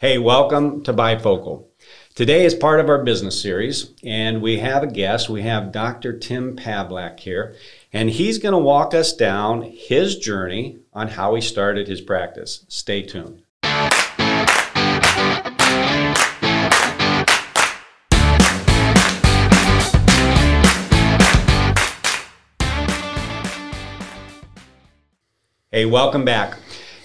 Hey, welcome to Bifocal. Today is part of our business series, and we have a guest. We have Dr. Tim Pavlak here, and he's going to walk us down his journey on how he started his practice. Stay tuned. Hey, welcome back.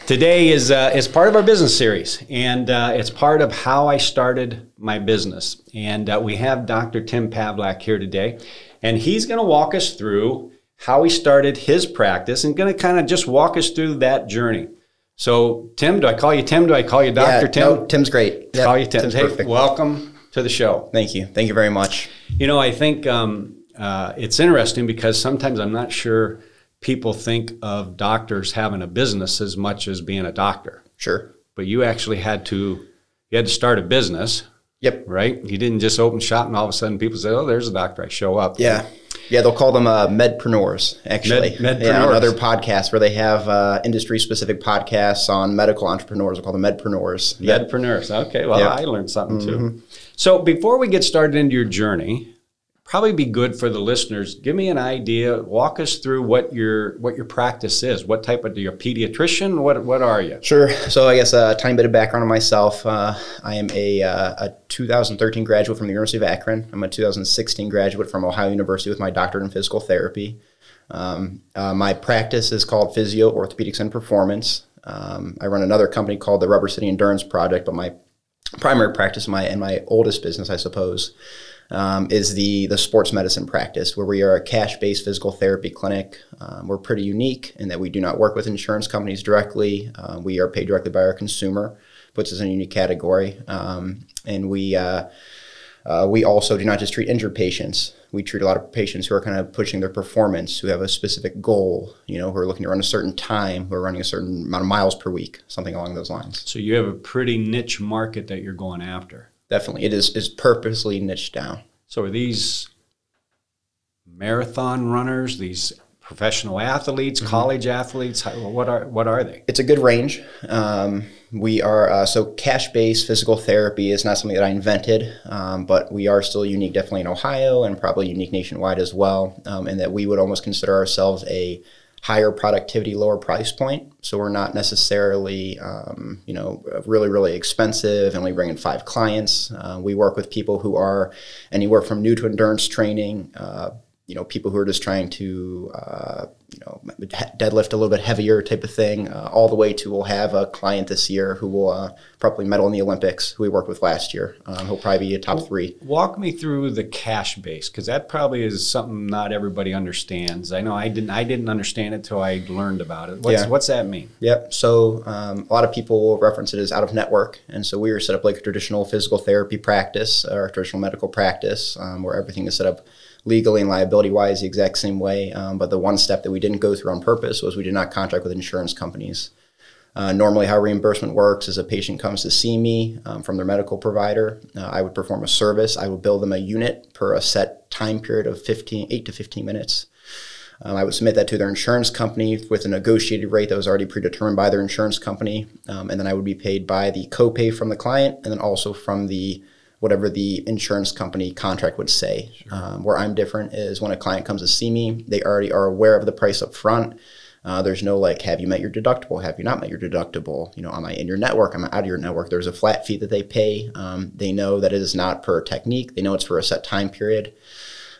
Today is part of our business series, and it's part of how I started my business. And we have Dr. Tim Pavlak here today, and he's going to walk us through how he started his practice and going to kind of just walk us through that journey. So, Tim, do I call you Tim? Do I call you Dr. Tim? No, Tim's great. Yep. Call you Tim. Tim's hey, perfect. Welcome to the show. Thank you. Thank you very much. You know, I think it's interesting because sometimes I'm not sure people think of doctors having a business as much as being a doctor. Sure. But you actually had to, start a business. Yep. Right? You didn't just open shop and all of a sudden people say, oh, there's a doctor. I show up. Yeah. Yeah, they'll call them medpreneurs, actually. Medpreneurs. Yeah, on other podcasts where they have industry-specific podcasts on medical entrepreneurs. They'll call them medpreneurs. Medpreneurs. Okay. Well, yep. I learned something, too. So before we get started into your journey, probably be good for the listeners. Give me an idea. Walk us through what your practice is. What type of, you're a pediatrician? What are you? Sure. So I guess a tiny bit of background on myself. I am a 2013 graduate from the University of Akron. I'm a 2016 graduate from Ohio University with my doctorate in physical therapy. My practice is called Physio Orthopedics and Performance. I run another company called the Rubber City Endurance Project, but my primary practice, my oldest business, I suppose, is the sports medicine practice, where we are a cash-based physical therapy clinic. We're pretty unique in that we do not work with insurance companies directly. We are paid directly by our consumer, puts us in a unique category. And we also do not just treat injured patients. We treat a lot of patients who are kind of pushing their performance, who have a specific goal, you know, who are looking to run a certain time, who are running a certain amount of miles per week, something along those lines. So you have a pretty niche market that you're going after. Definitely. It is purposely niched down. So are these marathon runners, these professional athletes, college athletes? What are they? It's a good range. We are, so cash-based physical therapy is not something that I invented, but we are still unique, definitely in Ohio, and probably unique nationwide as well, in that we would almost consider ourselves a higher productivity, lower price point. So we're not necessarily, you know, really expensive, and we bring in 5 clients. We work with people who are anywhere from new to endurance training, you know, people who are just trying to, you know, deadlift a little bit heavier type of thing, all the way to, we'll have a client this year who will probably medal in the Olympics, who we worked with last year. He'll probably be a top 3. Walk me through the cash base, because that probably is something not everybody understands. I know I didn't understand it till I learned about it. What's that mean? Yep. So a lot of people reference it as out of network, and so we are set up like a traditional physical therapy practice or a traditional medical practice, where everything is set up legally and liability-wise the exact same way, but the one step that we didn't go through on purpose was we did not contract with insurance companies. Normally how reimbursement works is a patient comes to see me from their medical provider. I would perform a service. I would bill them a unit per a set time period of 8 to 15 minutes. I would submit that to their insurance company with a negotiated rate that was already predetermined by their insurance company, and then I would be paid by the copay from the client and then also from the whatever the insurance company contract would say. Sure. Where I'm different is when a client comes to see me, they already are aware of the price up front. There's no like, have you met your deductible? Have you not met your deductible? You know, am I in your network? Am I out of your network? There's a flat fee that they pay. They know that it is not per technique. They know it's for a set time period.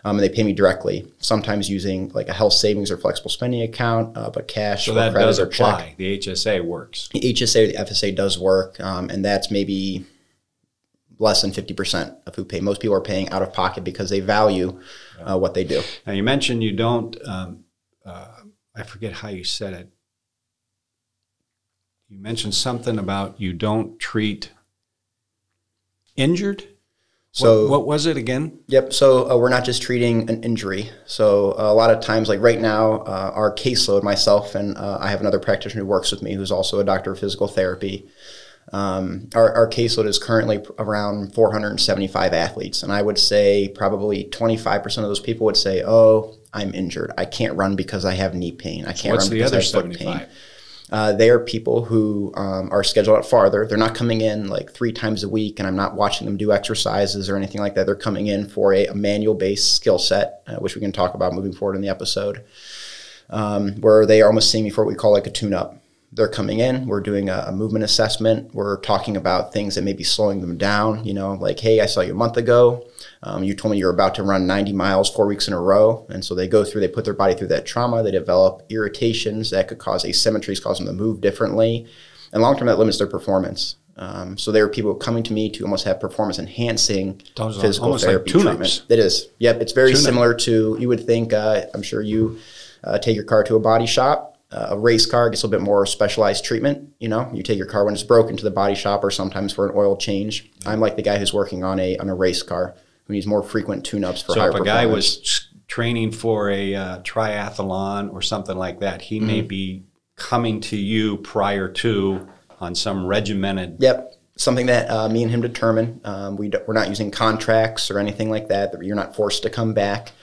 And they pay me directly, sometimes using like a health savings or flexible spending account, but cash. So that does apply. Check. The HSA works. The HSA, the FSA does work. And that's maybe less than 50% of who pay. Most people are paying out of pocket because they value what they do. Now you mentioned you don't, I forget how you said it. You mentioned something about you don't treat injured. So what was it again? Yep. So we're not just treating an injury. So a lot of times, like right now, our caseload, myself, and I have another practitioner who works with me who's also a doctor of physical therapy. Our caseload is currently around 475 athletes, and I would say probably 25% of those people would say, oh, I'm injured. I can't run because I have knee pain. I can't run because I have foot pain. They are people who are scheduled out farther. They're not coming in like 3 times a week, and I'm not watching them do exercises or anything like that. They're coming in for a manual-based skill set, which we can talk about moving forward in the episode, where they are almost seeing me for what we call like a tune-up. They're coming in, we're doing a movement assessment. We're talking about things that may be slowing them down. You know, like, hey, I saw you a month ago. You told me you're about to run 90 miles 4 weeks in a row. And so they go through, they put their body through that trauma. They develop irritations that could cause asymmetries, cause them to move differently. And long-term, that limits their performance. So there are people coming to me to almost have performance enhancing physical therapy treatment. It is. Yep. It's very similar to, you would think, I'm sure you take your car to a body shop. A race car gets a little bit more specialized treatment. You know, you take your car when it's broken to the body shop or sometimes for an oil change. I'm like the guy who's working on a race car who needs more frequent tune-ups for higher performance. So if a guy was training for a triathlon or something like that, he may be coming to you prior to on some regimented. Yep. Something that me and him determine. We're not using contracts or anything like that. You're not forced to come back.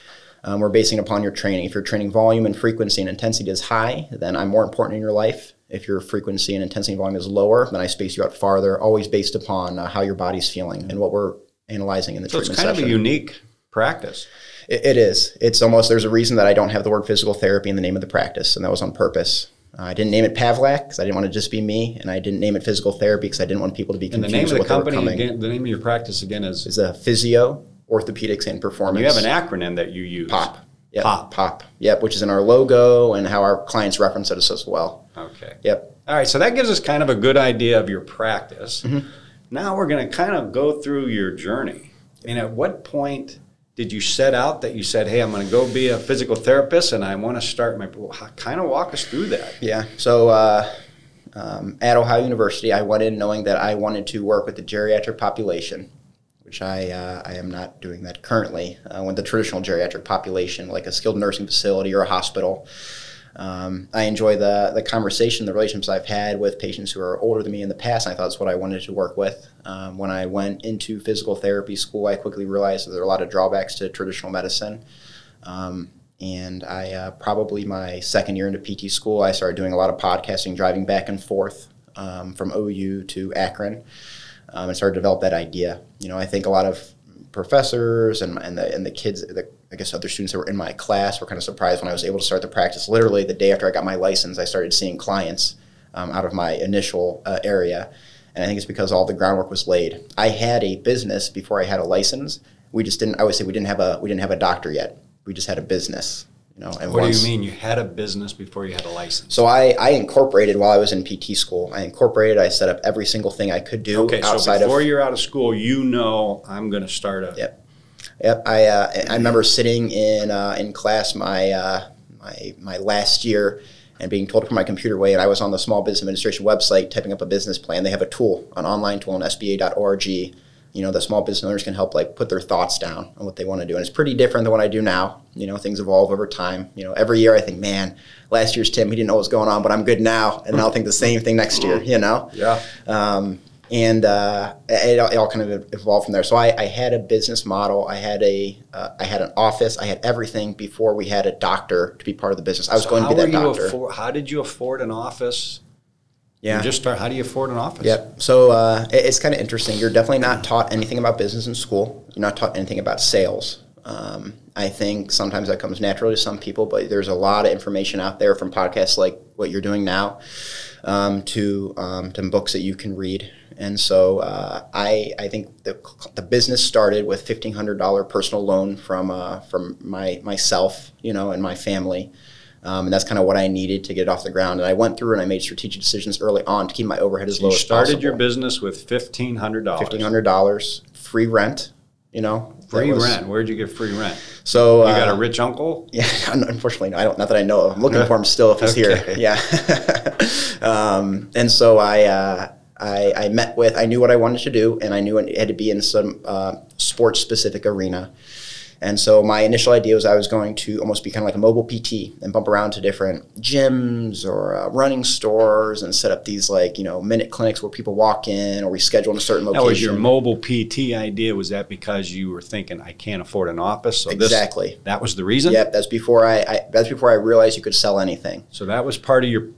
We're basing it upon your training. If your training volume and frequency and intensity is high, then I'm more important in your life. If your frequency and intensity and volume is lower, then I space you out farther, always based upon how your body's feeling and what we're analyzing in the treatment session. So it's kind of a unique practice. It is. It's almost, there's a reason that I don't have the word physical therapy in the name of the practice, and that was on purpose. I didn't name it Pavlak because I didn't want to just be me, and I didn't name it physical therapy because I didn't want people to be confused. And the name of the company, again, the name of your practice again is a Physio Orthopedics and Performance. You have an acronym that you use. POP. Yep. POP. POP. Yep, which is in our logo and how our clients reference us as well. Okay. Yep. All right, so that gives us kind of a good idea of your practice. Mm-hmm. Now we're going to kind of go through your journey. And at what point did you set out that you said, hey, I'm going to go be a physical therapist and I want to start my – kind of walk us through that. Yeah, so at Ohio University, I went in knowing that I wanted to work with the geriatric population, which I am not doing that currently with the traditional geriatric population, like a skilled nursing facility or a hospital. I enjoy the conversation, the relationships I've had with patients who are older than me in the past, and I thought that's what I wanted to work with. When I went into physical therapy school, I quickly realized that there are a lot of drawbacks to traditional medicine. And I probably my second year into PT school, I started doing a lot of podcasting, driving back and forth from OU to Akron. And started to develop that idea. You know, I think a lot of professors and the kids, I guess other students that were in my class were kind of surprised when I was able to start the practice. Literally the day after I got my license, I started seeing clients out of my initial area. And I think it's because all the groundwork was laid. I had a business before I had a license. We just didn't, I always say we didn't have a doctor yet. We just had a business. You know, and what do you mean you had a business before you had a license? So I incorporated while I was in PT school. I incorporated, I set up every single thing I could do outside of. Okay, so before you're out of school, you know I'm going to start a. Yep. Yep. I remember sitting in class my last year and being told to put my computer away, and I was on the Small Business Administration website typing up a business plan. They have a tool, an online tool on sba.org. You know, the small business owners can help like put their thoughts down on what they want to do. And it's pretty different than what I do now. You know, things evolve over time. You know, every year I think, man, last year's Tim, he didn't know what was going on, but I'm good now. And I'll think the same thing next year, you know? Yeah. It all kind of evolved from there. So I had a business model. I had an office. I had everything before we had a doctor to be part of the business. I was going to be that doctor. How did you afford an office? Yeah. How do you afford an office? Yep. So it's kind of interesting. You're definitely not taught anything about business in school. You're not taught anything about sales. I think sometimes that comes naturally to some people, but there's a lot of information out there from podcasts like what you're doing now to books that you can read. And so I think the business started with $1,500 personal loan from myself, you know, and my family. And that's kind of what I needed to get it off the ground. And I went through and I made strategic decisions early on to keep my overhead as low as possible. You started your business with $1,500. $1,500, free rent, you know. Free rent. Where'd you get free rent? So you got a rich uncle? Yeah, unfortunately, no, I don't. Not that I know of. I'm looking for him still if he's here. Yeah. And so I met with, I knew what I wanted to do, and I knew it had to be in some sports-specific arena. And so my initial idea was I was going to almost be kind of like a mobile PT and bump around to different gyms or running stores and set up these like, you know, minute clinics where people walk in or we schedule in a certain location. That was your mobile PT idea. Was that because you were thinking I can't afford an office? So exactly. That was the reason? Yep. That's before I realized you could sell anything. So that was part of your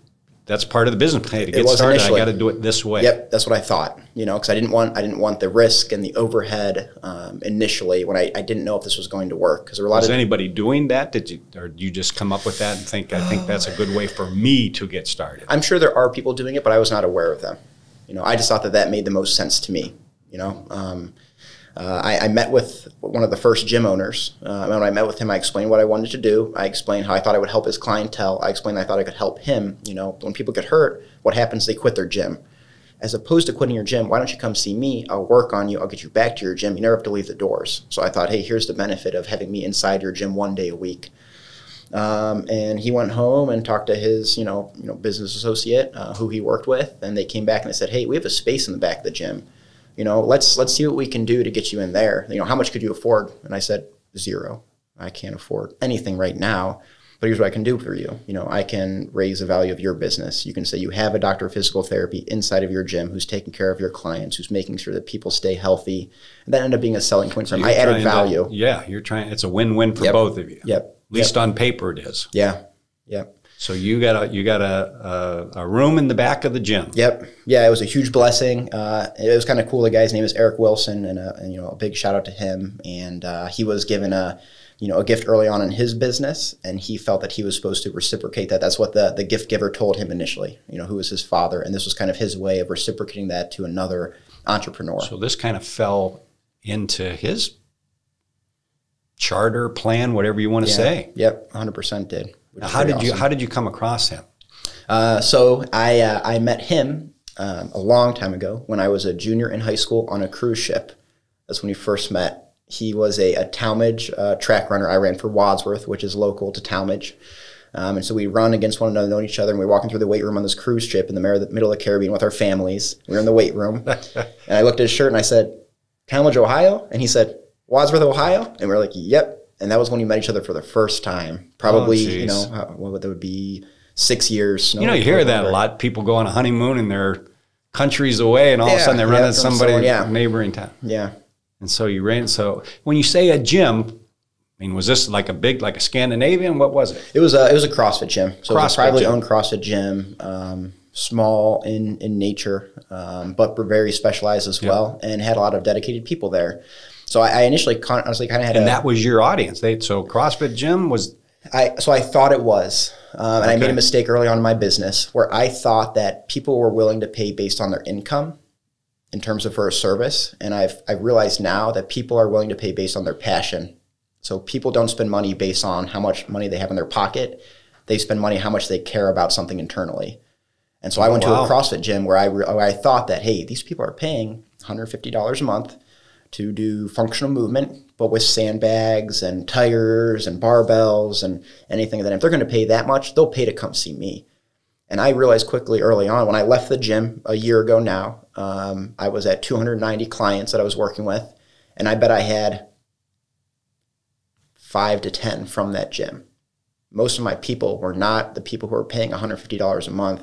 that's part of the business plan. To get started, I got to do it this way. Yep, that's what I thought. You know, because I didn't want the risk and the overhead initially when I didn't know if this was going to work. Because there were a lot of anybody doing that. Did you, or did you just come up with that and think I think that's a good way for me to get started? I'm sure there are people doing it, but I was not aware of them. You know, I just thought that that made the most sense to me. You know, I met with one of the first gym owners. And when I met with him, I explained what I wanted to do. I explained how I thought I would help his clientele. I explained I thought I could help him. You know, when people get hurt, what happens? They quit their gym. As opposed to quitting your gym, why don't you come see me? I'll work on you. I'll get you back to your gym. You never have to leave the doors. So I thought, hey, here's the benefit of having me inside your gym one day a week. And he went home and talked to his, you know, business associate who he worked with. And they came back and they said, hey, we have a space in the back of the gym. You know, let's see what we can do to get you in there. You know, how much could you afford? And I said, zero. I can't afford anything right now, but here's what I can do for you. You know, I can raise the value of your business. You can say you have a doctor of physical therapy inside of your gym who's taking care of your clients, who's making sure that people stay healthy. And that ended up being a selling point for me. I added value. Yeah, you're trying. It's a win-win for both of you. Yep. At least on paper it is. Yeah, yep. So you got a room in the back of the gym. Yep. Yeah, it was a huge blessing. It was kind of cool. The guy's name is Eric Wilson, and you know, a big shout out to him. And he was given a gift early on in his business, and he felt that he was supposed to reciprocate that. That's what the gift giver told him initially. You know, who was his father, and this was kind of his way of reciprocating that to another entrepreneur. So this kind of fell into his charter plan, whatever you want to say. Yep, 100% did. Now, how did you come across him? So I met him a long time ago when I was a junior in high school on a cruise ship. That's when we first met. He was a Talmadge track runner. I ran for Wadsworth, which is local to Talmadge. And so we run against one another, known each other, and we were walking through the weight room on this cruise ship in the middle of the Caribbean with our families. We were in the weight room. And I looked at his shirt and I said, Talmadge, Ohio? And he said, Wadsworth, Ohio? And we were like, yep. And that was when we met each other for the first time. Probably, you know, what that would be 6 years. You know, you hear that a lot. People go on a honeymoon and they're countries away, and all of a sudden they run into somebody in a neighboring town. Yeah. And so you ran. So when you say a gym, I mean, was this like a big, like a Scandinavian? What was it? It was a CrossFit gym. So it was a privately owned CrossFit gym. Small in nature, but very specialized as well, and had a lot of dedicated people there. So I initially honestly kind of had, and that was your audience. So CrossFit gym was, so I thought it was, and I made a mistake early on in my business where I thought that people were willing to pay based on their income in terms of for a service, and I've realized now that people are willing to pay based on their passion. So people don't spend money based on how much money they have in their pocket; they spend money how much they care about something internally. And so I went to a CrossFit gym where I thought that, hey, these people are paying $150 a month to do functional movement, but with sandbags and tires and barbells and anything. That if they're going to pay that much, they'll pay to come see me. And I realized quickly early on when I left the gym a year ago now, I was at 290 clients that I was working with, and I bet I had 5 to 10 from that gym. Most of my people were not the people who are paying $150 a month.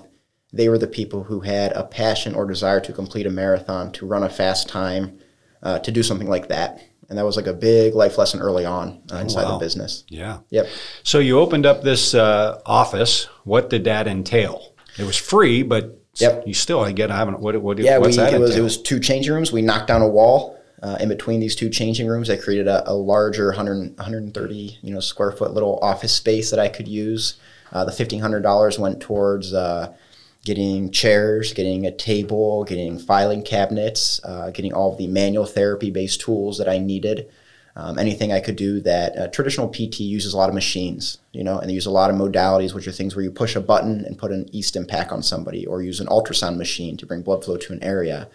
They were the people who had a passion or desire to complete a marathon, to run a fast time, to do something like that. And that was like a big life lesson early on inside the business. Yeah. Yep. So you opened up this office. What did that entail? It was free, but you still, again, I haven't, what did that entail? It was two changing rooms. We knocked down a wall. In between these two changing rooms, I created a larger 130 square foot little office space that I could use. The $1,500 went towards getting chairs, getting a table, getting filing cabinets, getting all of the manual therapy-based tools that I needed, anything I could do that traditional PT uses a lot of machines, you know, and they use a lot of modalities, which are things where you push a button and put an e-stim pack on somebody, or use an ultrasound machine to bring blood flow to an area.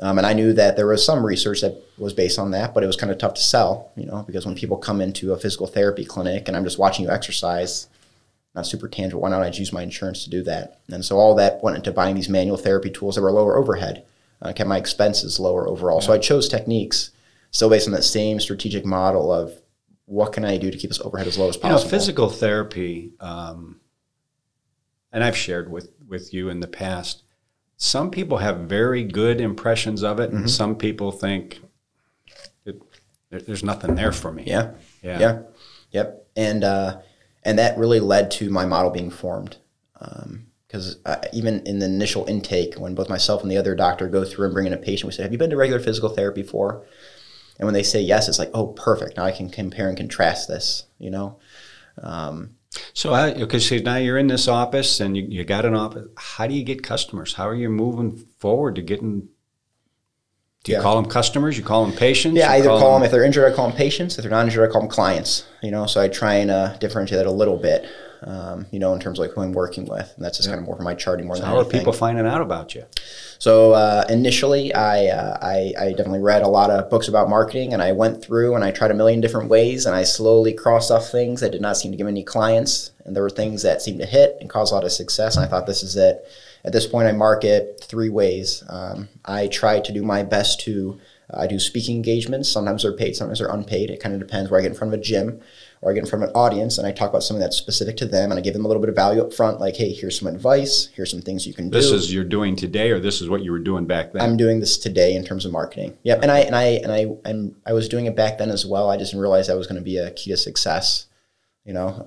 And I knew that there was some research that was based on that, but it was kind of tough to sell, you know, because when people come into a physical therapy clinic and I'm just watching you exercise, not super tangible. Why not I use my insurance to do that? And so all that went into buying these manual therapy tools that were lower overhead, kept my expenses lower overall. Yeah. So I chose techniques still based on that same strategic model of what can I do to keep this overhead as low as possible. You know, physical therapy, and I've shared with you in the past, some people have very good impressions of it, and some people think there's nothing there for me. Yeah, yeah, yeah. Yep, and that really led to my model being formed, because because even in the initial intake, when both myself and the other doctor go through and bring in a patient, we say, have you been to regular physical therapy before? And when they say yes, it's like, oh, perfect. Now I can compare and contrast this, you know? So now you're in this office and you got an office. How do you get customers? How are you moving forward to getting, do you call them customers? You call them patients? Yeah, I either call them, if they're injured, I call them patients. If they're not injured, I call them clients, you know? So I try and differentiate that a little bit, you know, in terms of like who I'm working with. And that's just kind of more for my charting more than anything. How are people finding out about you? So initially, I definitely read a lot of books about marketing, and I went through and I tried a million different ways, and I slowly crossed off things that did not seem to give me any clients. And there were things that seemed to hit and cause a lot of success. And I thought, this is it. At this point, I market three ways. I try to do my best to do speaking engagements. Sometimes they're paid, sometimes they're unpaid. It kind of depends where I get in front of a gym or I get in front of an audience, and I talk about something that's specific to them, and I give them a little bit of value up front, like, hey, here's some advice, here's some things you can do. This is you're doing today, or this is what you were doing back then? I'm doing this today in terms of marketing. Yep, and I was doing it back then as well. I just didn't realize that was going to be a key to success, you know.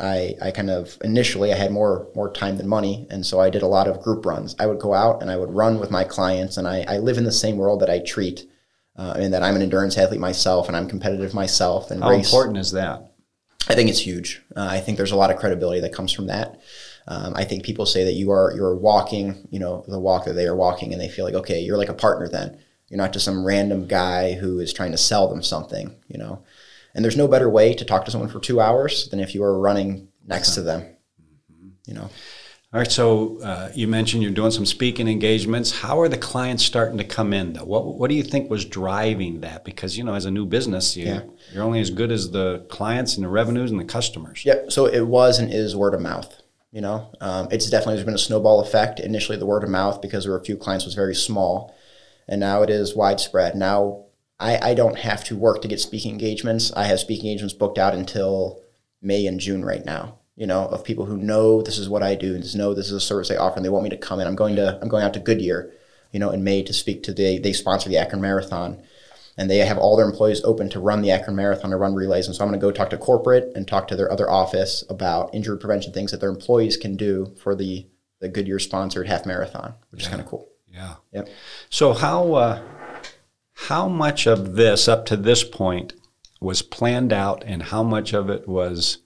I kind of initially I had more time than money, and so I did a lot of group runs. I would go out and I would run with my clients, and I live in the same world that I treat, and that I'm an endurance athlete myself, and I'm competitive myself. And how important is that? I think it's huge. I think there's a lot of credibility that comes from that. I think people say that you're walking, you know, the walk that they are walking, and they feel like, okay, you're like a partner then. You're not just some random guy who is trying to sell them something, you know. And there's no better way to talk to someone for 2 hours than if you were running next to them, you know. All right, so you mentioned you're doing some speaking engagements. How are the clients starting to come in, though? What do you think was driving that? Because, you know, as a new business, you're only as good as the clients and the revenues and the customers. Yep, so it was and is word of mouth, you know. It's definitely there's been a snowball effect. Initially, the word of mouth, because there were a few clients, was very small, and now it is widespread. Now I don't have to work to get speaking engagements. I have speaking engagements booked out until May and June right now, you know, of people who know this is what I do and just know this is a service they offer and they want me to come in. I'm going out to Goodyear, you know, in May to speak to they sponsor the Akron Marathon, and they have all their employees open to run the Akron Marathon or run relays. And so I'm going to go talk to corporate and talk to their other office about injury prevention things that their employees can do for the Goodyear sponsored half marathon, which is kind of cool. Yeah. Yep. So how much of this up to this point was planned out, and how much of it was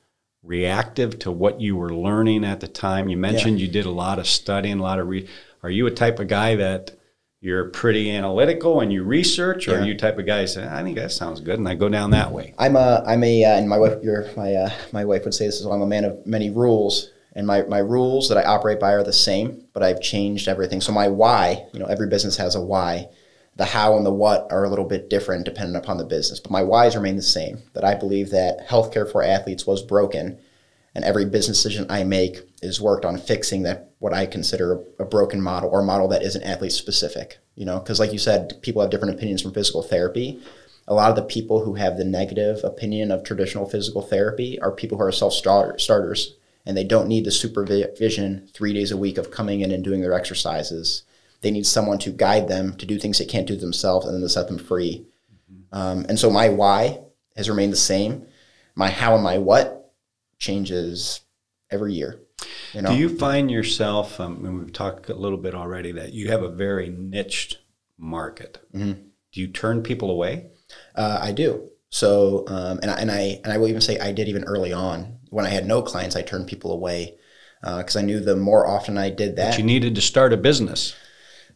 reactive to what you were learning at the time? You mentioned you did a lot of studying, a lot of reading. Are you a type of guy that you're pretty analytical and you research, or are you type of guy that says, I think that sounds good, and I go down that way? And my wife would say this is, I'm a man of many rules. And my rules that I operate by are the same, but I've changed everything. So my why, you know, every business has a why. The how and the what are a little bit different depending upon the business. But my whys remain the same, that I believe that healthcare for athletes was broken, and every business decision I make is worked on fixing that, what I consider a broken model, or a model that isn't athlete specific. You know, because like you said, people have different opinions from physical therapy. A lot of the people who have the negative opinion of traditional physical therapy are people who are self-starters, and they don't need the supervision 3 days a week of coming in and doing their exercises. They need someone to guide them to do things they can't do themselves, and then to set them free. And so my why has remained the same. My how and my what changes every year. You know? Do you find yourself, and we've talked a little bit already, that you have a very niched market? Do you turn people away? I do. So, and I will even say I did even early on. When I had no clients, I turned people away because I knew the more often I did that. But you needed to start a business.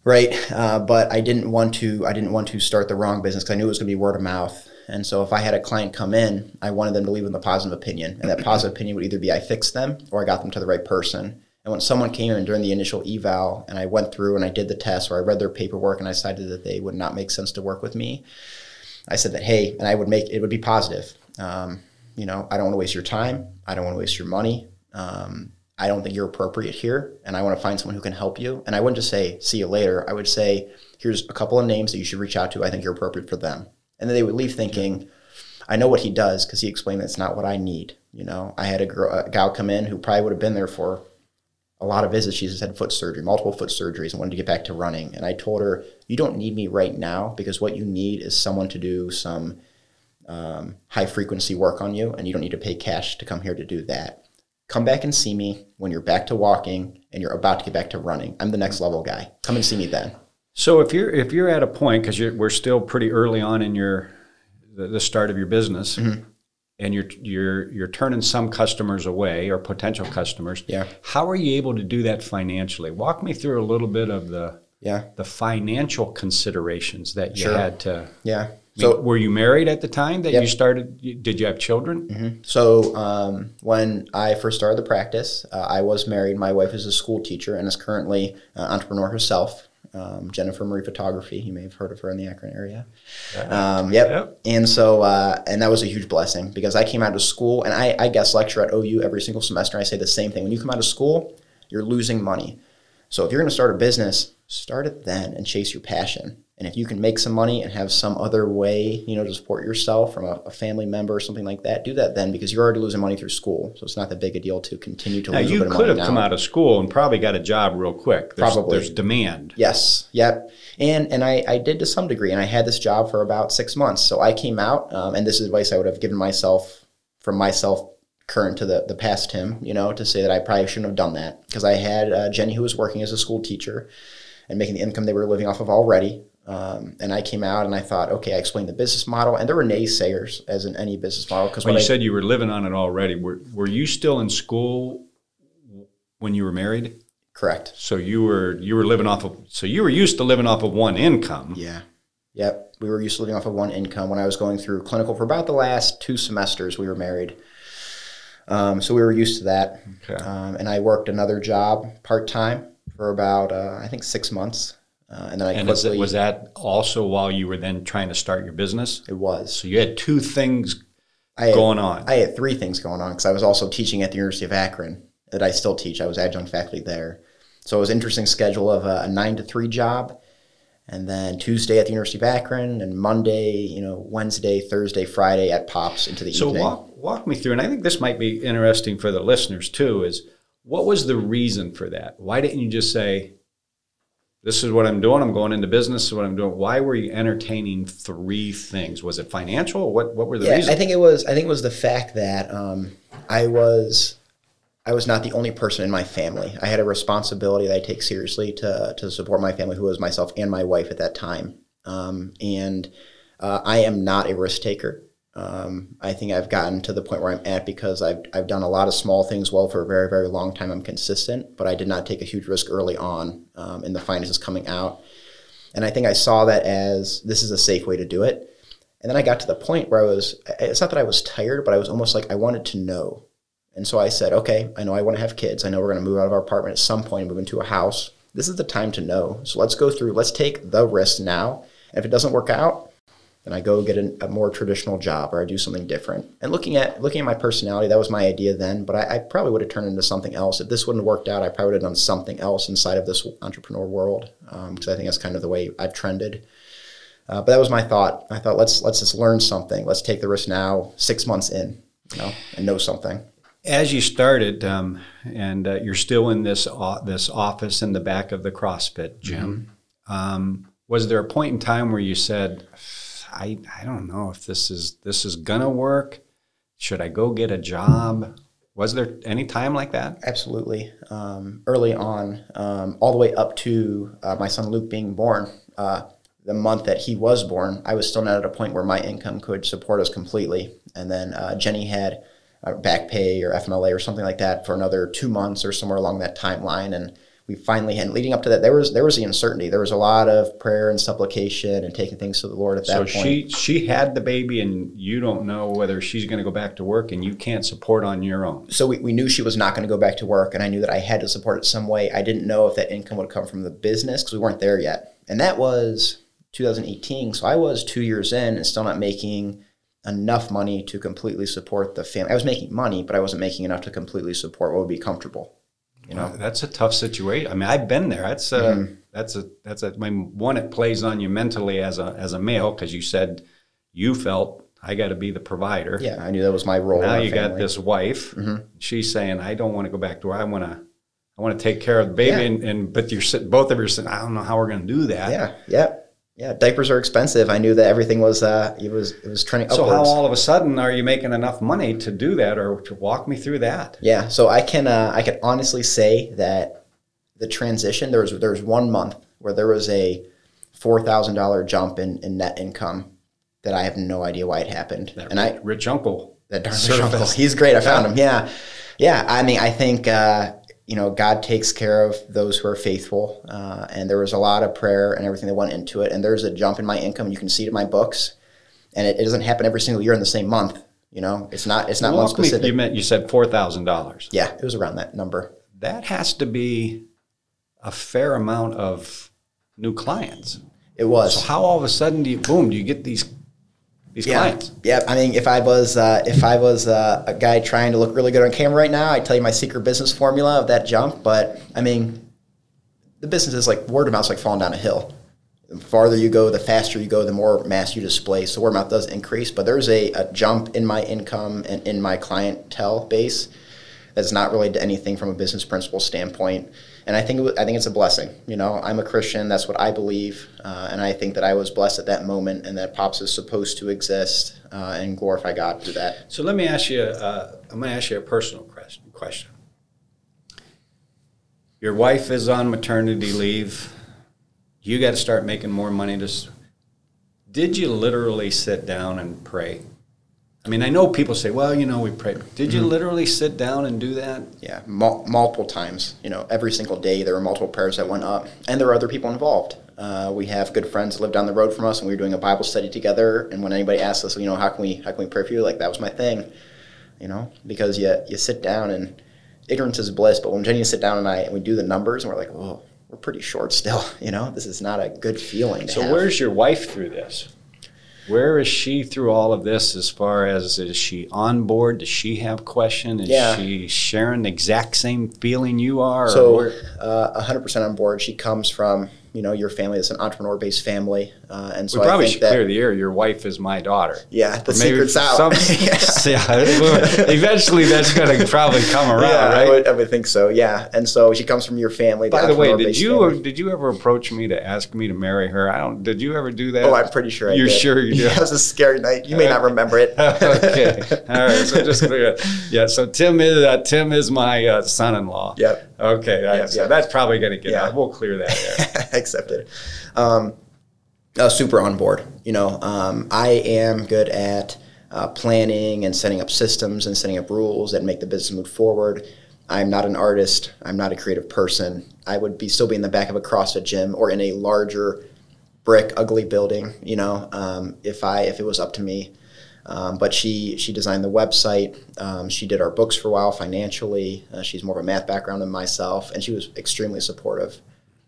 Right, but I didn't want to start the wrong business because I knew it was going to be word of mouth. And so if I had a client come in, I wanted them to leave with a positive opinion, and that positive opinion would either be I fixed them or I got them to the right person. And when someone came in during the initial eval, and I went through and I did the test, or I read their paperwork, and I decided that they would not make sense to work with me, I said that, hey, and I would make it would be positive. You know, I don't want to waste your time. I don't want to waste your money. I don't think you're appropriate here, and I want to find someone who can help you. And I wouldn't just say, see you later. I would say, here's a couple of names that you should reach out to. I think you're appropriate for them. And then they would leave thinking, I know what he does because he explained that's not what I need. You know, I had a gal come in who probably would have been there for a lot of visits. She's had foot surgery, multiple foot surgeries, and wanted to get back to running. And I told her, you don't need me right now because what you need is someone to do some high frequency work on you, and you don't need to pay cash to come here to do that. come back and see me when you're back to walking and you're about to get back to running. I'm the next level guy. Come and see me then. So if you're at a point, because we're still pretty early on in the start of your business, mm-hmm. and you're turning some customers away or potential customers. Yeah. How are you able to do that financially? Walk me through a little bit of the financial considerations that you had to. Yeah. So were you married at the time that you started? Did you have children? Mm-hmm. So when I first started the practice, I was married. My wife is a school teacher and is currently an entrepreneur herself. Jennifer Marie Photography. You may have heard of her in the Akron area. Yep. And so, and that was a huge blessing because I came out of school and I guest lecture at OU every single semester. And I say the same thing. When you come out of school, you're losing money. So if you're going to start a business, start it then and chase your passion. And if you can make some money and have some other way, you know, to support yourself from a family member or something like that, do that then, because you're already losing money through school. So it's not that big a deal to continue to lose a bit of money now. You could have come out of school and probably got a job real quick. Probably. There's demand. Yes. Yep. And I did to some degree, and I had this job for about 6 months. So I came out, and this is advice I would have given myself from myself current to the past him, you know, to say that I probably shouldn't have done that because I had Jenny, who was working as a school teacher and making the income they were living off of already. And I came out and I thought, okay, I explained the business model, and there were naysayers as in any business model. Because when you said you were living on it already, were you still in school when you were married? Correct. So you were living off of, so you were used to living off of one income. Yeah. Yep. We were used to living off of one income. When I was going through clinical for about the last 2 semesters, we were married. So we were used to that. Okay. And I worked another job part-time for about, I think 6 months. And then I quickly, was that also while you were then trying to start your business? It was. So you had two things going on. I had 3 things going on because I was also teaching at the University of Akron that I still teach. I was adjunct faculty there. So it was an interesting schedule of a 9-to-3 job, and then Tuesday at the University of Akron, and Monday, you know, Wednesday, Thursday, Friday at Pops into the evening. So walk me through, and I think this might be interesting for the listeners too, is what was the reason for that? Why didn't you just say, this is what I'm doing, I'm going into business, this is what I'm doing? Why were you entertaining 3 things? Was it financial? What were the reasons? I think it was the fact that I was not the only person in my family. I had a responsibility that I take seriously to support my family, who was myself and my wife at that time. I am not a risk taker. I think I've gotten to the point where I'm at because I've done a lot of small things well for a very, very long time. I'm consistent, but I did not take a huge risk early on in the finances coming out. And I think I saw that as this is a safe way to do it. And then I got to the point where it's not that I was tired, but I was almost like I wanted to know. And so I said, okay, I know I want to have kids. I know we're going to move out of our apartment at some point and move into a house. This is the time to know. So let's go through, let's take the risk now. And if it doesn't work out, and I go get a more traditional job, or I do something different. And looking at my personality, that was my idea then, but I probably would have turned into something else. If this wouldn't have worked out, I probably would have done something else inside of this entrepreneur world, because I think that's kind of the way I've trended. But that was my thought. I thought, let's just learn something. Let's take the risk now, 6 months in, you know, and know something. As you started, you're still in this office in the back of the CrossFit gym, mm-hmm. Was there a point in time where you said, I don't know if this is gonna work. Should I go get a job? Was there any time like that? Absolutely. Early on, all the way up to my son Luke being born, the month that he was born, I was still not at a point where my income could support us completely. And then Jenny had back pay or FMLA or something like that for another 2 months or somewhere along that timeline. And we finally had, leading up to that, there was the uncertainty. There was a lot of prayer and supplication and taking things to the Lord at that point. So she had the baby, and you don't know whether she's going to go back to work, and you can't support on your own. So we knew she was not going to go back to work, and I knew that I had to support it some way. I didn't know if that income would come from the business because we weren't there yet. And that was 2018. So I was 2 years in and still not making enough money to completely support the family. I was making money, but I wasn't making enough to completely support what would be comfortable. You know, that's a tough situation. I mean, I've been there. It plays on you mentally as a male, because you said you felt I got to be the provider. Yeah, I knew that was my role. Now you got this wife. Mm-hmm. She's saying, I don't want to go back to where I want to take care of the baby, and but you're both of you are saying, I don't know how we're going to do that. Yeah, yeah. Yeah, diapers are expensive. I knew that everything was it was trending upwards. So how all of a sudden are you making enough money to do that, or to walk me through that? Yeah, so I can honestly say that the transition, there was 1 month where there was a $4,000 jump in net income that I have no idea why it happened. That and rich uncle, that darn rich uncle, he's great. I found him. Yeah, yeah. I mean, I think you know, God takes care of those who are faithful. And there was a lot of prayer and everything that went into it. And there's a jump in my income. You can see it in my books. And it doesn't happen every single year in the same month. You know, it's not one specific. You said $4,000. Yeah, it was around that number. That has to be a fair amount of new clients. It was. So how all of a sudden do you get these clients? Yeah, I mean, if I was a guy trying to look really good on camera right now, I'd tell you my secret business formula of that jump. But I mean, the business is like word of mouth, like falling down a hill. The farther you go, the faster you go, the more mass you display. So word of mouth does increase, but there's a jump in my income and in my clientele base that's not related to anything from a business principle standpoint. And I think it's a blessing. You know, I'm a Christian. That's what I believe. And I think that I was blessed at that moment, and that Pops is supposed to exist and glorify God through that. So let me ask you, I'm going to ask you a personal question. Your wife is on maternity leave. You got to start making more money. Did you literally sit down and pray? I mean, I know people say, well, you know, we prayed. Did you literally sit down and do that? Yeah, multiple times. You know, every single day there were multiple prayers that went up. And there were other people involved. We have good friends that live down the road from us, and we were doing a Bible study together. And when anybody asked us, you know, how can we pray for you? Like, that was my thing, you know, because you sit down, and ignorance is bliss. But when Jenny and I sit down and we do the numbers, and we're like, oh, we're pretty short still. You know, this is not a good feeling to have. So where's your wife through this? Where is she through all of this, as far as, is she on board? Does she have questions? Is she sharing the exact same feeling you are? So 100% on board. She comes from, you know, your family. It's an entrepreneur-based family. And so we probably should clear the air. Your wife is my daughter. Yeah, the secret's out. Eventually that's going to probably come around, right? I would think so, yeah. And so she comes from your family. By the way, did you ever approach me to ask me to marry her? Did you ever do that? Oh, I'm pretty sure I did. You're sure you did? Yeah, it was a scary night. You may not remember it. Okay. All right, so just clear. Yeah, so Tim is my son-in-law. Yep. Okay, so that's probably going to get out. We'll clear that there. Accepted. Super on board. You know, I am good at planning and setting up systems and setting up rules that make the business move forward. I'm not an artist. I'm not a creative person. I would still be in the back of a CrossFit gym or in a larger brick, ugly building, you know, if it was up to me. But she designed the website. She did our books for a while financially. She's more of a math background than myself, and she was extremely supportive.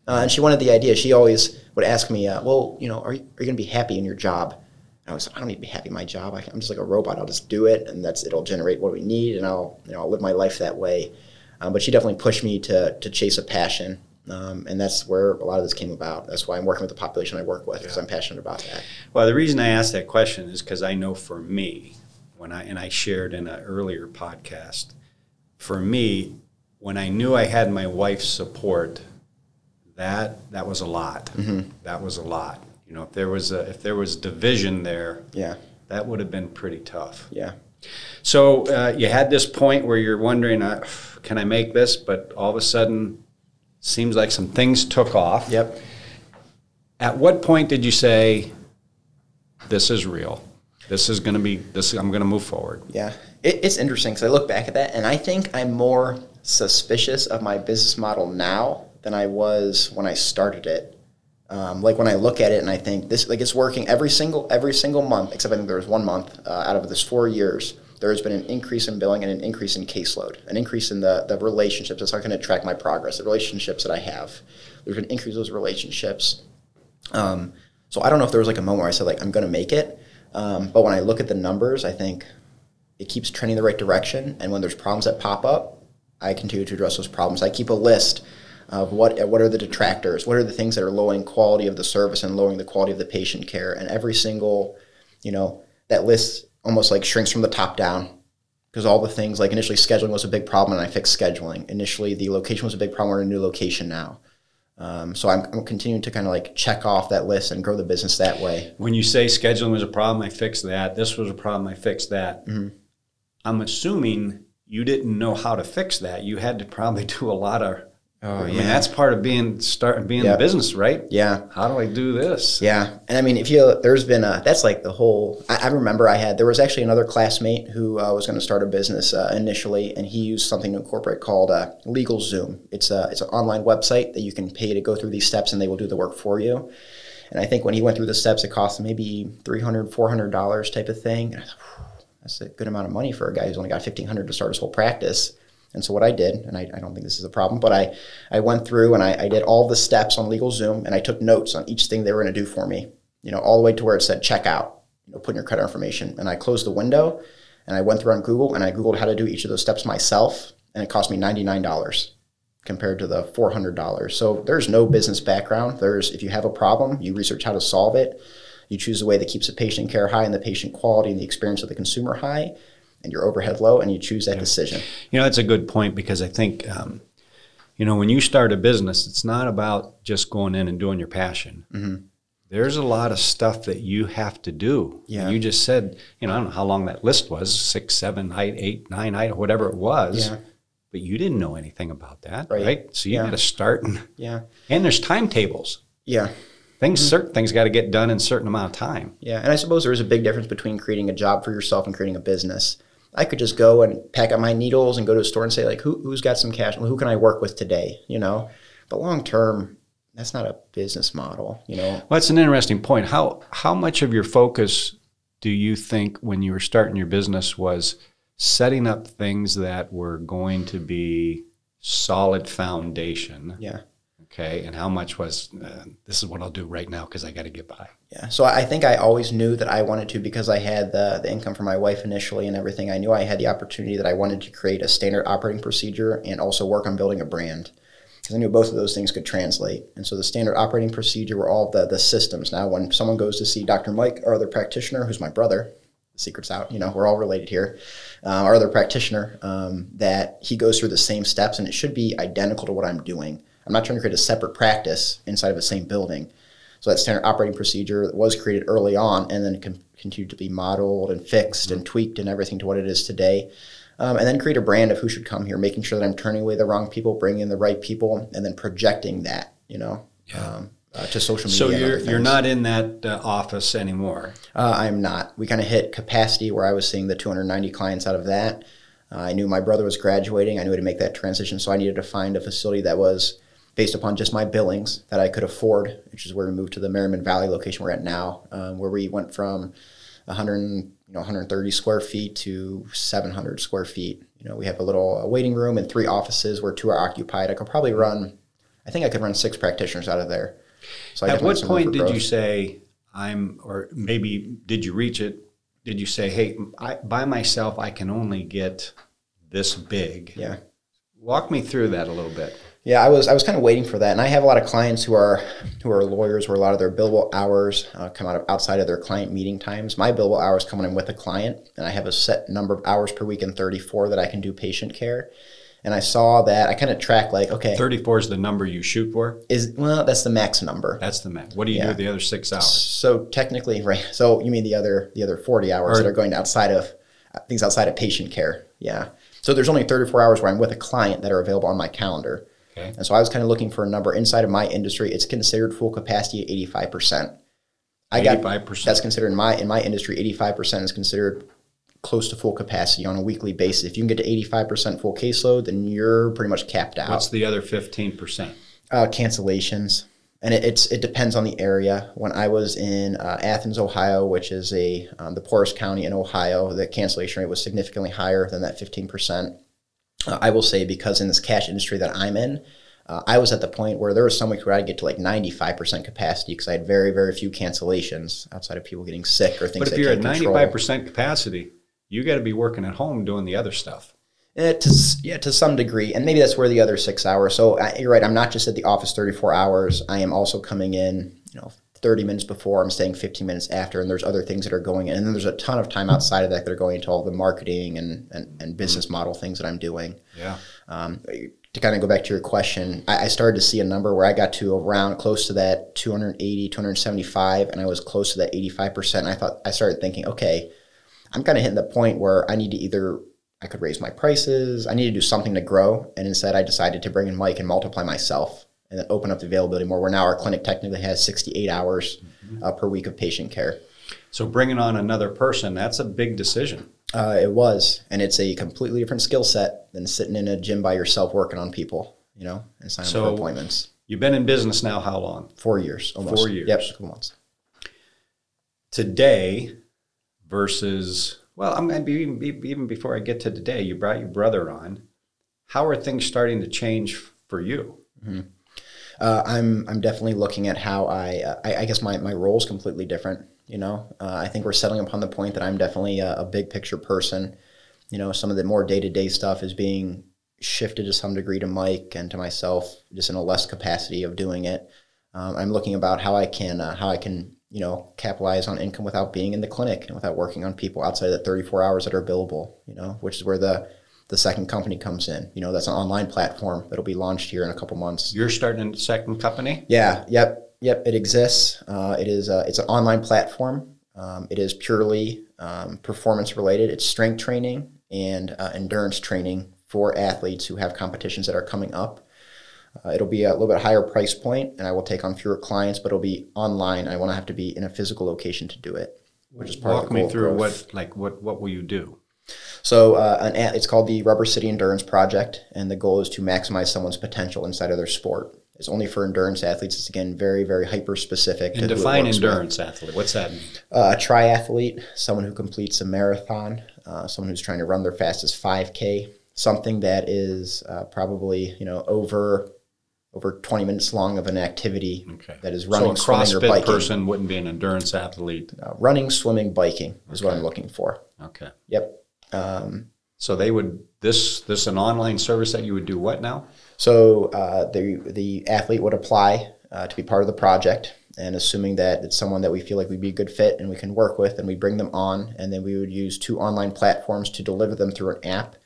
And she wanted the idea. She always would ask me, well, you know, are you going to be happy in your job? And I always said, I don't need to be happy in my job. I'm just like a robot. I'll just do it, and it'll generate what we need, and I'll live my life that way. But she definitely pushed me to chase a passion. And that's where a lot of this came about. That's why I'm working with the population I work with, because I'm passionate about that. Well, the reason I asked that question is because I know for me, and I shared in an earlier podcast, for me, when I knew I had my wife's support, that was a lot. Mm-hmm. That was a lot. You know, if there was division there, that would have been pretty tough. Yeah. So you had this point where you're wondering, can I make this? But all of a sudden, seems like some things took off. Yep. At what point did you say, this is real? This is going to be, I'm going to move forward. Yeah. It's interesting because I look back at that, and I think I'm more suspicious of my business model now than I was when I started it. Like when I look at it and I think, this, like, it's working every single month, except I think there was 1 month out of this 4 years. There's been an increase in billing and an increase in caseload, an increase in the relationships. That's not going to track my progress, the relationships that I have. There's been an increase in those relationships. So I don't know if there was like a moment where I said, like, I'm going to make it. But when I look at the numbers, I think it keeps trending the right direction. And when there's problems that pop up, I continue to address those problems. I keep a list of what are the detractors, what are the things that are lowering quality of the service and lowering the quality of the patient care. And every single, you know, that list almost like shrinks from the top down, because all the things, like, initially scheduling was a big problem, and I fixed scheduling. Initially the location was a big problem. We're in a new location now. So I'm continuing to kind of like check off that list and grow the business that way. When you say scheduling was a problem, I fixed that. This was a problem, I fixed that. Mm-hmm. I'm assuming you didn't know how to fix that. You had to probably do a lot of, I mean, that's part of being in business, right? Yeah. How do I do this? Yeah. And I mean, if you, there's been a, that's like the whole, I remember I had, there was actually another classmate who was going to start a business initially, and he used something to incorporate called LegalZoom. It's an online website that you can pay to go through these steps and they will do the work for you. And I think when he went through the steps, it cost him maybe $300, $400 type of thing. And I thought, that's a good amount of money for a guy who's only got $1,500 to start his whole practice. And so what I did, and I don't think this is a problem, but I went through and I did all the steps on LegalZoom, and I took notes on each thing they were going to do for me, you know, all the way to where it said check out, you know, put in your credit information. And I closed the window and I went through on Google and I Googled how to do each of those steps myself, and it cost me $99 compared to the $400. So there's no business background. There's, if you have a problem, you research how to solve it. You choose a way that keeps the patient care high and the patient quality and the experience of the consumer high, and your overhead low, and you choose that decision. You know, that's a good point, because I think, you know, when you start a business, it's not about just going in and doing your passion. Mm-hmm. There's a lot of stuff that you have to do. Yeah. You just said, you know, I don't know how long that list was, 6, 7, 8, 9 items, whatever it was, but you didn't know anything about that, right? So you got to start. And there's timetables. Yeah. Certain things got to get done in a certain amount of time. Yeah, and I suppose there is a big difference between creating a job for yourself and creating a business. I could just go and pack up my needles and go to a store and say, like, who's got some cash? Well, who can I work with today? You know, but long term, that's not a business model. You know, well, that's an interesting point. How much of your focus do you think when you were starting your business was setting up things that were going to be solid foundation? Yeah. Okay, and how much was, this is what I'll do right now because I got to get by. Yeah, so I think I always knew that I wanted to, because I had the income from my wife initially and everything. I knew I had the opportunity that I wanted to create a standard operating procedure and also work on building a brand, because I knew both of those things could translate. And so the standard operating procedure were all the systems. Now, when someone goes to see Dr. Mike, our other practitioner, who's my brother, the secret's out, you know, we're all related here, our other practitioner, that he goes through the same steps, and it should be identical to what I'm doing. I'm not trying to create a separate practice inside of the same building. So that standard operating procedure was created early on, and then continued to be modeled and fixed and tweaked and everything to what it is today. And then create a brand of who should come here, making sure that I'm turning away the wrong people, bringing in the right people, and then projecting that, you know, to social media. So you're not in that office anymore? I'm not. We kind of hit capacity where I was seeing the 290 clients out of that. I knew my brother was graduating. I knew how to make that transition. So I needed to find a facility that was based upon just my billings that I could afford, which is where we moved to the Merriman Valley location we're at now, where we went from 130 square feet to 700 square feet. You know, we have a little waiting room and 3 offices where 2 are occupied. I could probably run, I think I could run 6 practitioners out of there. So at what point did you say, or maybe did you reach it? Did you say, hey, by myself, I can only get this big? Yeah. Walk me through that a little bit. Yeah, I was kind of waiting for that, and I have a lot of clients who are lawyers, where a lot of their billable hours come out of outside of their client meeting times. My billable hours come when I'm with a client, and I have a set number of hours per week and 34 that I can do patient care. And I saw that I kind of track, like, okay, 34 is the number you shoot for. Well, that's the max number. That's the max. What do you do with the other 6 hours? So technically, right? So you mean the other 40 hours that are going outside of things outside of patient care? Yeah. So there's only 34 hours where I'm with a client that are available on my calendar. Okay. And so I was kind of looking for a number inside of my industry. It's considered full capacity at 85%. 85%. That's considered in my industry, 85% is considered close to full capacity on a weekly basis. If you can get to 85% full caseload, then you're pretty much capped out. What's the other 15%? Cancellations. And it depends on the area. When I was in Athens, Ohio, which is the poorest county in Ohio, the cancellation rate was significantly higher than that 15%. I will say, because in this cash industry that I'm in, I was at the point where there was some weeks where I'd get to like 95% capacity because I had very, very few cancellations outside of people getting sick or things that can't control. But if you're at 95% capacity, you got to be working at home doing the other stuff. To some degree. And maybe that's where the other 6 hours. So you're right. I'm not just at the office 34 hours. I am also coming in, you know, 30 minutes before. I'm staying 15 minutes after, and there's other things that are going in. And then there's a ton of time outside of that that are going into all the marketing and business model things that I'm doing. Yeah. to kind of go back to your question, I started to see a number where I got to around close to that 280, 275, and I was close to that 85%. I started thinking, okay, I'm kind of hitting the point where I need to either, I could raise my prices, I need to do something to grow. And instead I decided to bring in Mike and multiply myself and then open up the availability more, where now our clinic technically has 68 hours per week of patient care. So bringing on another person, that's a big decision. It was, and it's a completely different skill set than sitting in a gym by yourself working on people, you know, and signing up for appointments. You've been in business now how long? 4 years, almost. 4 years. Yep, a couple months. Today versus, well, I'm going to be even before I get to today, you brought your brother on. How are things starting to change for you? Mm-hmm. I'm definitely looking at how I guess my role is completely different. You know, I think we're settling upon the point that I'm definitely a big picture person. You know, some of the more day-to-day stuff is being shifted to some degree to Mike and to myself, just in a less capacity of doing it. I'm looking about how I can, you know, capitalize on income without being in the clinic and without working on people outside of the 34 hours that are billable, you know, which is where the second company comes in. You know, that's an online platform that'll be launched here in a couple months. You're starting a second company? Yeah. Yep. Yep, it exists. It's an online platform. It is purely performance related. It's strength training and endurance training for athletes who have competitions that are coming up. It'll be a little bit higher price point, and I will take on fewer clients, but it'll be online. I won't have to be in a physical location to do it, which is part of the goal. Walk me through what will you do? So it's called the Rubber City Endurance Project, and the goal is to maximize someone's potential inside of their sport. It's only for endurance athletes. It's, again, very, very hyper-specific. And define endurance athlete. What's that mean? A triathlete, someone who completes a marathon, someone who's trying to run their fastest 5K, something that is probably, you know, over 20 minutes long of an activity that is running, swimming, or biking. So a CrossFit person wouldn't be an endurance athlete? Running, swimming, biking is what I'm looking for. Okay. Yep. So they would, this an online service that you would do what now? So the athlete would apply to be part of the project, and assuming that it's someone that we feel like we'd be a good fit and we can work with, and we bring them on, and then we would use two online platforms to deliver them through an app,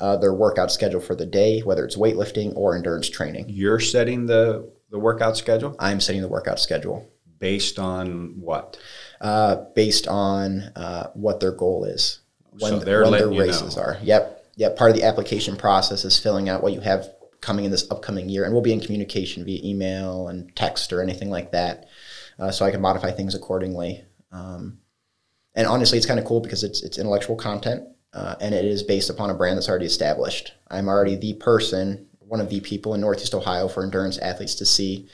their workout schedule for the day, whether it's weightlifting or endurance training. You're setting the workout schedule? I'm setting the workout schedule. Based on what? Based on what their goal is, when their races are. Yep. Yep. Part of the application process is filling out what you have coming in this upcoming year, and we'll be in communication via email and text or anything like that, so I can modify things accordingly. And honestly, it's kind of cool because it's intellectual content, and it is based upon a brand that's already established. I'm already the person, one of the people in Northeast Ohio for endurance athletes to see.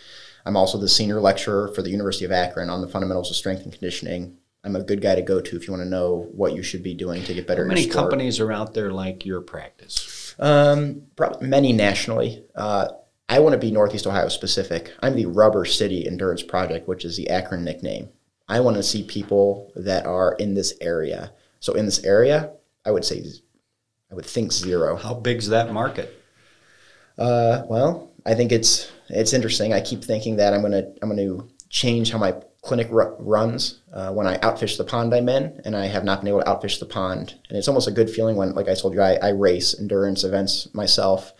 I'm also the senior lecturer for the University of Akron on the fundamentals of strength and conditioning. I'm a good guy to go to if you want to know what you should be doing to get better. How many companies are out there like your practice? Many nationally. I want to be Northeast Ohio specific. I'm the Rubber City Endurance Project, which is the Akron nickname. I want to see people that are in this area. So in this area, I would think zero. How big's that market? Well, I think it's interesting. I keep thinking that I'm going to change how my clinic runs when I outfish the pond I'm in, and I have not been able to outfish the pond. And it's almost a good feeling when, like I told you, I race endurance events myself.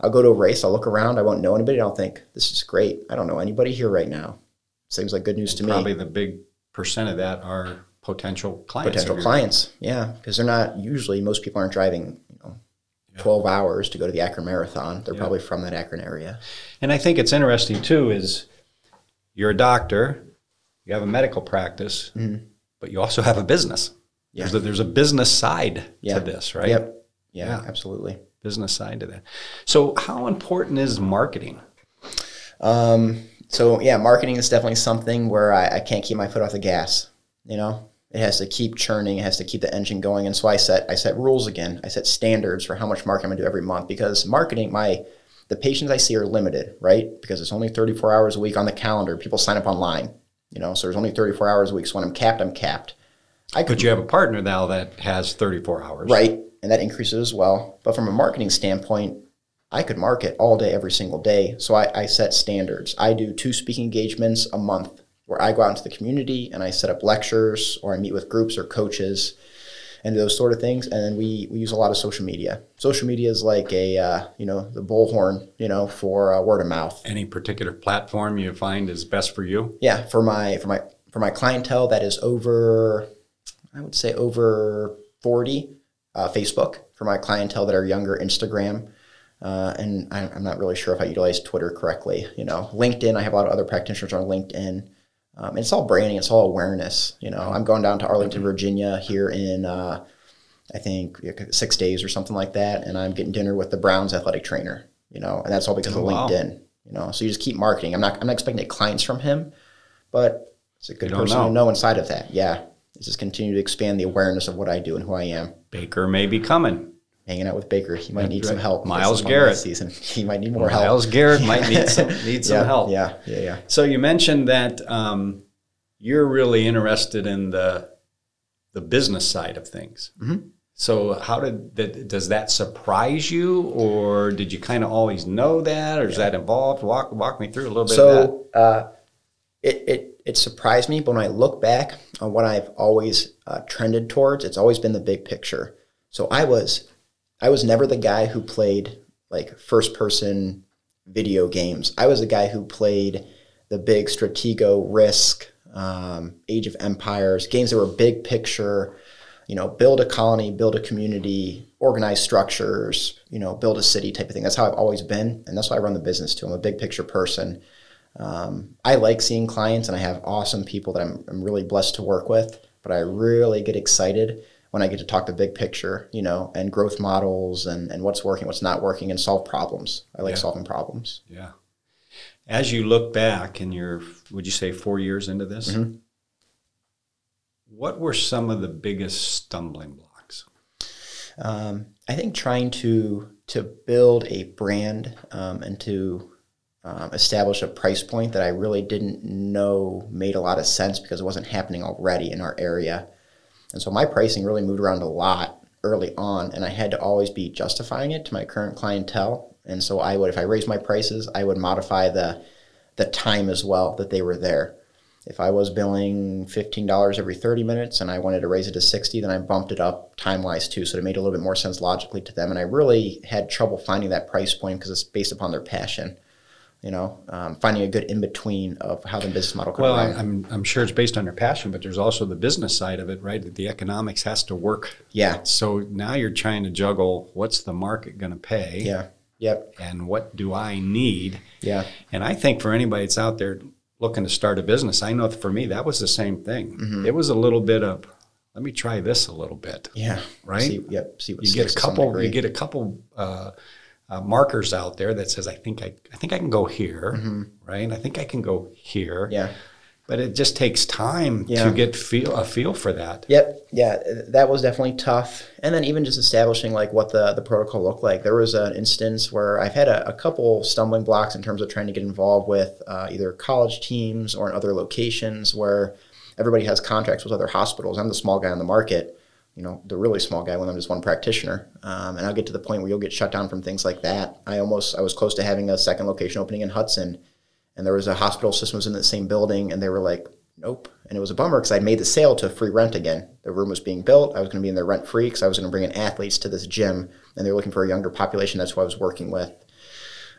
I'll go to a race, I'll look around, I won't know anybody, I'll think, this is great. I don't know anybody here right now. Seems like good news to me. Probably the big percent of that are potential clients. Potential clients, yeah, because they're not usually, most people aren't driving 12 hours to go to the Akron Marathon. They're probably from that Akron area. And I think it's interesting too is you're a doctor, you have a medical practice, but you also have a business. Yeah. There's a business side to this, right? Yep. Yeah, absolutely. Business side to that. So how important is marketing? So yeah, marketing is definitely something where I can't keep my foot off the gas. You know, it has to keep churning. It has to keep the engine going. And so I set rules again. I set standards for how much marketing I'm going to do every month, because marketing, the patients I see are limited, right? Because it's only 34 hours a week on the calendar. People sign up online. You know, so there's only 34 hours a week. So when I'm capped, I'm capped. But you have a partner now that has 34 hours. Right. And that increases as well. But from a marketing standpoint, I could market all day, every single day. So I set standards. I do 2 speaking engagements a month where I go out into the community and I set up lectures, or I meet with groups or coaches. and those sort of things. And then we use a lot of social media. Social media is like a, you know, the bullhorn, you know, for word of mouth. Any particular platform you find is best for you? Yeah. For my clientele that is over, I would say over 40, Facebook. For my clientele that are younger, Instagram. And I'm not really sure if I utilize Twitter correctly. You know, LinkedIn, I have a lot of other practitioners on LinkedIn. And it's all branding. It's all awareness. You know, I'm going down to Arlington, Virginia here in, I think, 6 days or something like that. And I'm getting dinner with the Browns athletic trainer, you know, and that's all because of LinkedIn, you know, so you just keep marketing. I'm not expecting any clients from him, but it's a good person to know inside of that. Yeah. It's just continue to expand the awareness of what I do and who I am. Baker may be coming. Hanging out with Baker, he might need some help. Miles Garrett season, he might need more help. Miles Garrett might need some help. Yeah. So you mentioned that you're really interested in the business side of things. Mm-hmm. So how does that surprise you, or did you kind of always know that, or is that involved? Walk me through a little bit. So it surprised me, but when I look back on what I've always trended towards, it's always been the big picture. So I was never the guy who played like first-person video games. I was the guy who played the big Stratego, Risk, Age of Empires, games that were big picture, you know, build a colony, build a community, organize structures, you know, build a city type of thing. That's how I've always been, and that's why I run the business too. I'm a big picture person. I like seeing clients, and I have awesome people that I'm really blessed to work with, but I really get excited when I get to talk the big picture, you know, and growth models and what's working, what's not working, and solve problems. I like solving problems. Yeah. As you look back and you're, would you say 4 years into this, mm-hmm. what were some of the biggest stumbling blocks? I think trying to build a brand and to establish a price point that I really didn't know made a lot of sense because it wasn't happening already in our area. And so my pricing really moved around a lot early on, and I had to always be justifying it to my current clientele. And so I would, if I raised my prices, I would modify the time as well that they were there. If I was billing $15 every 30 minutes and I wanted to raise it to 60, then I bumped it up time-wise too, so it made a little bit more sense logically to them. And I really had trouble finding that price point because it's based upon their passion. You know, finding a good in-between of how the business model could run. Well, I'm sure it's based on your passion, but there's also the business side of it, right? That the economics has to work. Yeah. So now you're trying to juggle what's the market going to pay? Yeah. Yep. And what do I need? Yeah. And I think for anybody that's out there looking to start a business, I know for me, that was the same thing. Mm-hmm. It was a little bit of, let me try this a little bit. Yeah. Right? See what you get a couple markers out there that says, I think I can go here, mm-hmm. right? And I think I can go here. Yeah. But it just takes time to get a feel for that. Yep. Yeah. That was definitely tough. And then even just establishing like what the protocol looked like. There was an instance where I've had a couple stumbling blocks in terms of trying to get involved with either college teams or in other locations where everybody has contracts with other hospitals. I'm the small guy on the market. You know, the really small guy when I'm just one practitioner. And I'll get to the point where you'll get shut down from things like that. I was close to having a second location opening in Hudson, and there was a hospital system was in the same building, and they were like, nope. And it was a bummer because I'd made the sale to free rent again. The room was being built. I was going to be in there rent free because I was going to bring in athletes to this gym, and they were looking for a younger population. That's who I was working with.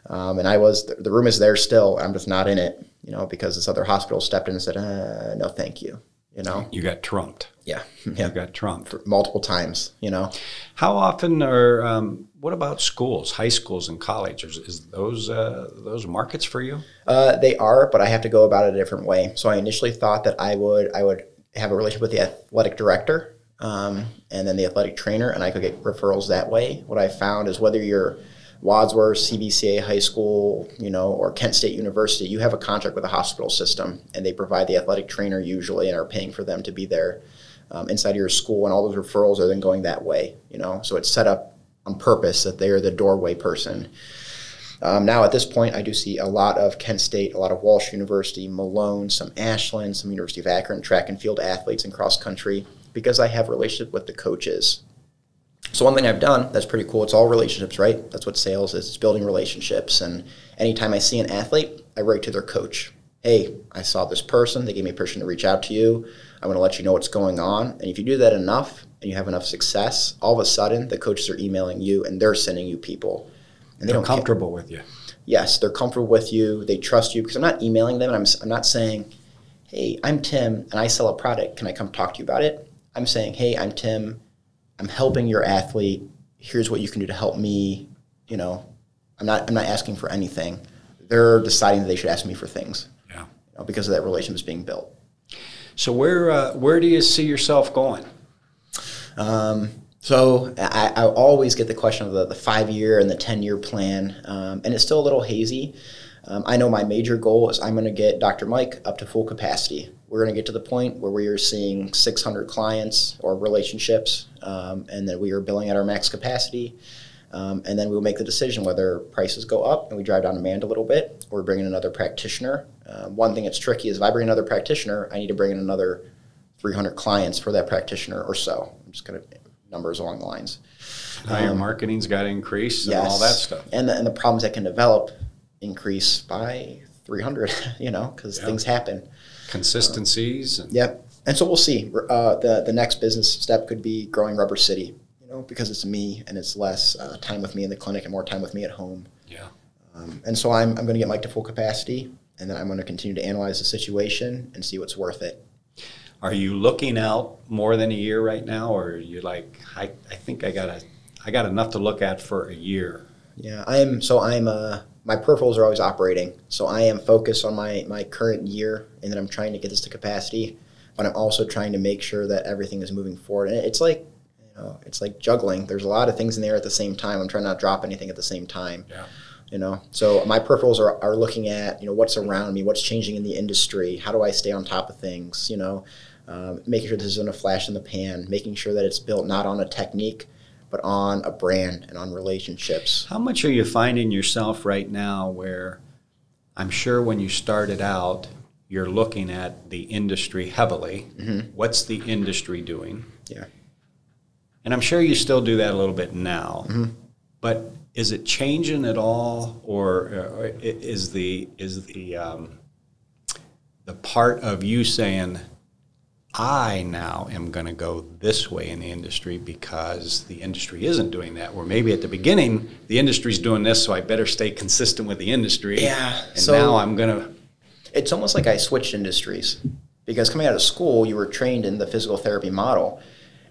And the room is there still. I'm just not in it, you know, because this other hospital stepped in and said, no, thank you. You know, you got trumped. Yeah. You got trumped multiple times, you know. How often are, what about schools, high schools and colleges? Is those markets for you? They are, but I have to go about it a different way. So I initially thought that I would have a relationship with the athletic director and then the athletic trainer, and I could get referrals that way. What I found is whether you're Wadsworth, CBCA High School, you know, or Kent State University, you have a contract with a hospital system, and they provide the athletic trainer usually and are paying for them to be there inside of your school, and all those referrals are then going that way, you know. So it's set up on purpose that they are the doorway person. Now at this point, I do see a lot of Kent State, a lot of Walsh University, Malone, some Ashland, some University of Akron, track and field athletes and cross country, because I have a relationship with the coaches. So one thing I've done that's pretty cool, it's all relationships, right? That's what sales is, it's building relationships. And anytime I see an athlete, I write to their coach. Hey, I saw this person. They gave me permission to reach out to you. I want to let you know what's going on. And if you do that enough, and you have enough success, all of a sudden the coaches are emailing you and they're sending you people. And they're comfortable with you. Yes, they're comfortable with you. They trust you because I'm not emailing them. And I'm not saying, hey, I'm Tim and I sell a product. Can I come talk to you about it? I'm saying, hey, I'm Tim. I'm helping your athlete. Here's what you can do to help me. You know, I'm not asking for anything. They're deciding that they should ask me for things. Yeah. You know, because of that relationship is being built. So where do you see yourself going? So I always get the question of the 5-year and the 10-year plan, and it's still a little hazy. I know my major goal is I'm going to get Dr. Mike up to full capacity. We're going to get to the point where we are seeing 600 clients or relationships, and that we are billing at our max capacity, and then we'll make the decision whether prices go up and we drive down demand a little bit or bring in another practitioner. One thing that's tricky is if I bring another practitioner, I need to bring in another 300 clients for that practitioner or so. I'm just going to numbers along the lines. Now your marketing's got to increase and yes, all that stuff. And the problems that can develop increase by 300, you know, because things happen. Consistencies. And yep. And so we'll see. The next business step could be growing Rubber City, you know, because it's me and it's less time with me in the clinic and more time with me at home. Yeah. And so I'm going to get Mike to full capacity, and then I'm going to continue to analyze the situation and see what's worth it. Are you looking out more than a year right now, or are you like, I think I got enough to look at for a year? Yeah, my peripherals are always operating, so I am focused on my current year, and then I'm trying to get this to capacity, but I'm also trying to make sure that everything is moving forward. And it's like, you know, it's like juggling. There's a lot of things in there at the same time. I'm trying not to drop anything at the same time. Yeah. You know, so my peripherals are looking at, you know, what's around me, what's changing in the industry, how do I stay on top of things, you know, making sure this isn't a flash in the pan, making sure that it's built not on a technique, but on a brand and on relationships. How much are you finding yourself right now where I'm sure when you started out, you're looking at the industry heavily. Mm-hmm. What's the industry doing? Yeah. And I'm sure you still do that a little bit now, mm-hmm. but is it changing at all, or is the part of you saying, I now am going to go this way in the industry because the industry isn't doing that, or maybe at the beginning the industry's doing this, so I better stay consistent with the industry. Yeah. And so now I'm going to. It's almost like I switched industries, because coming out of school you were trained in the physical therapy model.